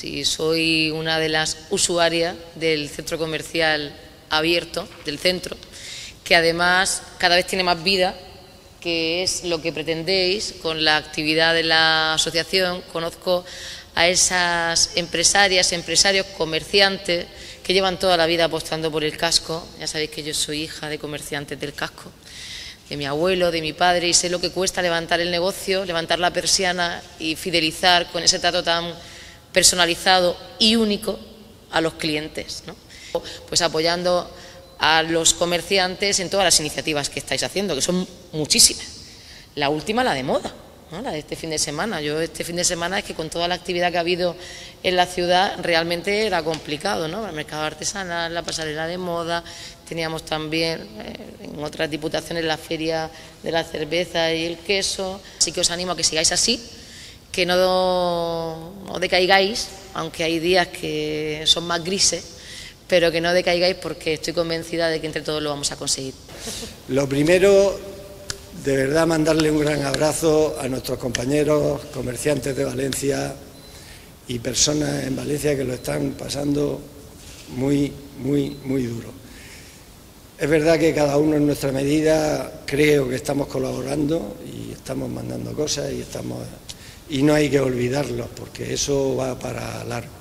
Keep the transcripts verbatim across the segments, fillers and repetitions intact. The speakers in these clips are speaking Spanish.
Sí, soy una de las usuarias del centro comercial abierto, del centro, que además cada vez tiene más vida, que es lo que pretendéis con la actividad de la asociación. Conozco a esas empresarias, empresarios, comerciantes que llevan toda la vida apostando por el casco. Ya sabéis que yo soy hija de comerciantes del casco, de mi abuelo, de mi padre, y sé lo que cuesta levantar el negocio, levantar la persiana y fidelizar con ese trato tan personalizado y único a los clientes, ¿no? Pues apoyando a los comerciantes en todas las iniciativas que estáis haciendo, que son muchísimas. La última, la de moda, ¿no? La de este fin de semana. Yo este fin de semana es que con toda la actividad que ha habido en la ciudad realmente era complicado, ¿no? El mercado artesanal, la pasarela de moda, teníamos también eh, en otras diputaciones la feria de la cerveza y el queso. Así que os animo a que sigáis así, que no, no decaigáis, aunque hay días que son más grises, pero que no decaigáis porque estoy convencida de que entre todos lo vamos a conseguir. Lo primero, de verdad, mandarle un gran abrazo a nuestros compañeros comerciantes de Valencia y personas en Valencia que lo están pasando muy, muy, muy duro. Es verdad que cada uno en nuestra medida creo que estamos colaborando y estamos mandando cosas y, estamos, y no hay que olvidarlos porque eso va para largo.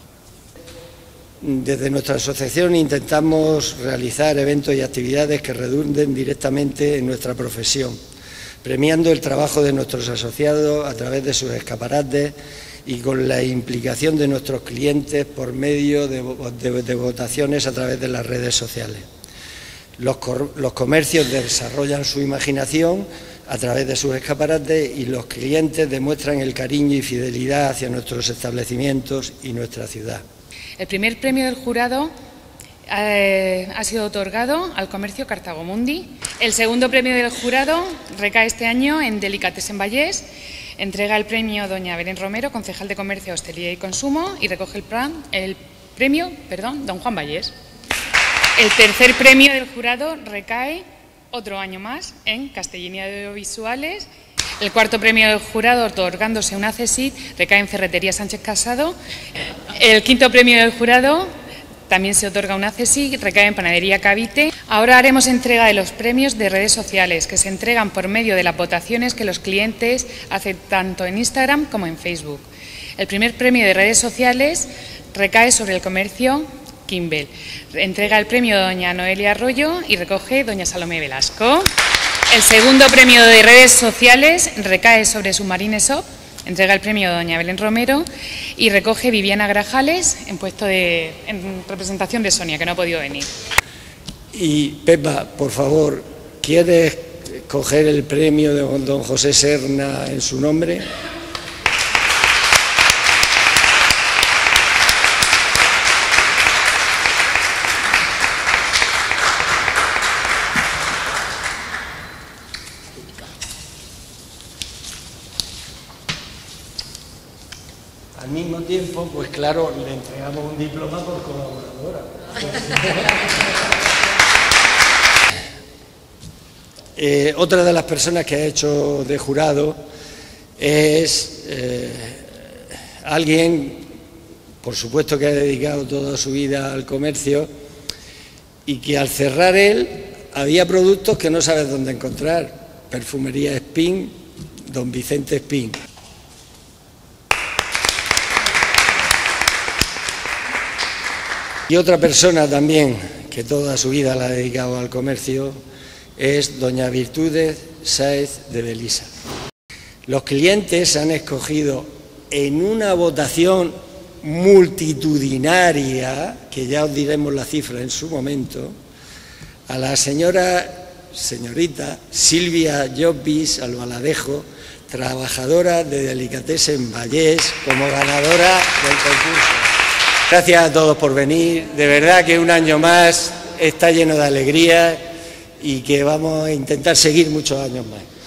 Desde nuestra asociación intentamos realizar eventos y actividades que redunden directamente en nuestra profesión, premiando el trabajo de nuestros asociados a través de sus escaparates y con la implicación de nuestros clientes por medio de, de, de votaciones a través de las redes sociales. Los, los comercios desarrollan su imaginación a través de sus escaparates y los clientes demuestran el cariño y fidelidad hacia nuestros establecimientos y nuestra ciudad. El primer premio del jurado eh, ha sido otorgado al comercio Cartago Mundi. El segundo premio del jurado recae este año en Delikatessen Vallés. Entrega el premio doña Belén Romero, concejal de Comercio, Hostelería y Consumo, y recoge el, plan, el premio perdón, don Juan Vallés. El tercer premio del jurado recae otro año más en Castellini Audiovisuales. El cuarto premio del jurado, otorgándose una cesit, recae en Ferretería Sánchez Casado. El quinto premio del jurado, también se otorga una cesit, recae en Panadería Cavite. Ahora haremos entrega de los premios de redes sociales, que se entregan por medio de las votaciones que los clientes hacen tanto en Instagram como en Facebook. El primer premio de redes sociales recae sobre el comercio Kimbell. Entrega el premio doña Noelia Arroyo y recoge doña Salomé Velasco. El segundo premio de redes sociales recae sobre Submarines Shop, entrega el premio doña Belén Romero y recoge Viviana Grajales en puesto de en representación de Sonia, que no ha podido venir. Y Pepa, por favor, ¿quieres coger el premio de don José Serna en su nombre? Al mismo tiempo, pues claro, le entregamos un diploma por colaboradora. eh, otra de las personas que ha hecho de jurado es eh, alguien, por supuesto, que ha dedicado toda su vida al comercio y que al cerrar él había productos que no sabes dónde encontrar. Perfumería Espín, don Vicente Espín. Y otra persona también que toda su vida la ha dedicado al comercio es doña Virtudes Sáez de Belisa. Los clientes han escogido en una votación multitudinaria, que ya os diremos la cifra en su momento, a la señora, señorita Silvia Llopis Albaladejo, trabajadora de Delikatessen Vallés, como ganadora del concurso. Gracias a todos por venir, de verdad que un año más está lleno de alegría y que vamos a intentar seguir muchos años más.